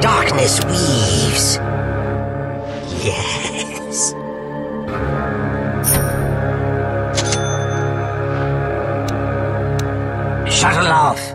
Darkness weaves. Yes. Shut it off.